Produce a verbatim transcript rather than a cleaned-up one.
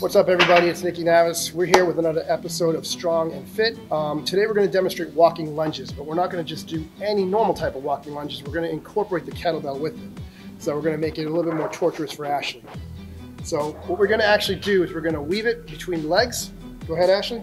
What's up, everybody? It's Nikki Navis. We're here with another episode of Strong and Fit. Um, today we're going to demonstrate walking lunges, but we're not going to just do any normal type of walking lunges. We're going to incorporate the kettlebell with it. So we're going to make it a little bit more torturous for Ashley. So what we're going to actually do is we're going to weave it between legs. Go ahead, Ashley.